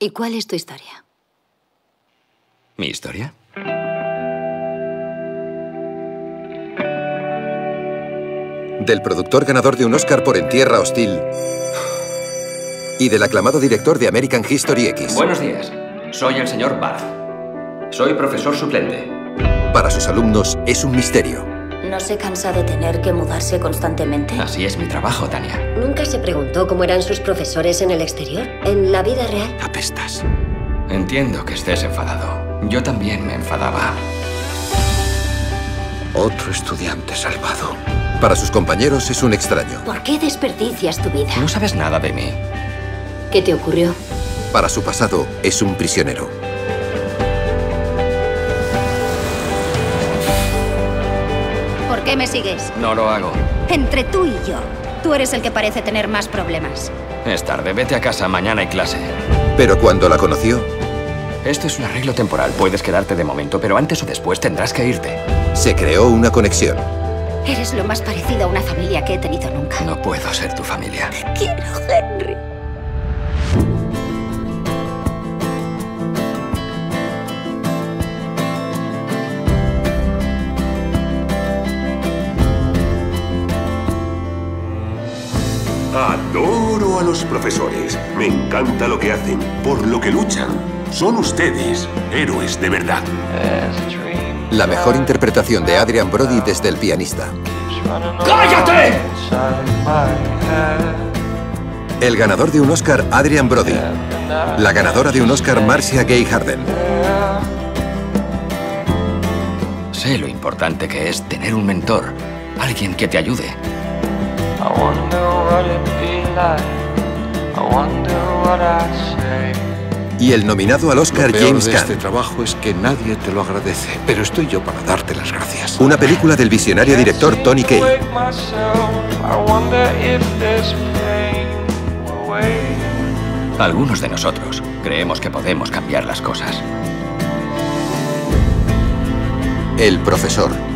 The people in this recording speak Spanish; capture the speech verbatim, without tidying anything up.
¿Y cuál es tu historia? ¿Mi historia? Del productor ganador de un Oscar por En tierra hostil y del aclamado director de American History X. Buenos días. Soy el señor Barth. Soy profesor suplente. Para sus alumnos es un misterio. ¿No se cansa de tener que mudarse constantemente? Así es mi trabajo, Tania. ¿Nunca se preguntó cómo eran sus profesores en el exterior? ¿En la vida real? Apestas. Entiendo que estés enfadado. Yo también me enfadaba. Otro estudiante salvado. Para sus compañeros es un extraño. ¿Por qué desperdicias tu vida? No sabes nada de mí. ¿Qué te ocurrió? Para su pasado es un prisionero. ¿Por qué me sigues? No lo hago. Entre tú y yo, tú eres el que parece tener más problemas. Es tarde, vete a casa, mañana hay clase. Pero cuando la conoció... Esto es un arreglo temporal, puedes quedarte de momento, pero antes o después tendrás que irte. Se creó una conexión. Eres lo más parecido a una familia que he tenido nunca. No puedo ser tu familia. Te quiero, Henry. Adoro a los profesores. Me encanta lo que hacen, por lo que luchan. Son ustedes héroes de verdad. La mejor interpretación de Adrien Brody desde El pianista. ¡Cállate! El ganador de un Oscar, Adrien Brody. La ganadora de un Oscar, Marcia Gay Harden. Sé lo importante que es tener un mentor, alguien que te ayude. Y el nominado al Oscar, James Caan. Lo peor de este trabajo es que nadie te lo agradece, pero estoy yo para darte las gracias. Una película del visionario director Tony Kaye. Algunos de nosotros creemos que podemos cambiar las cosas. El profesor.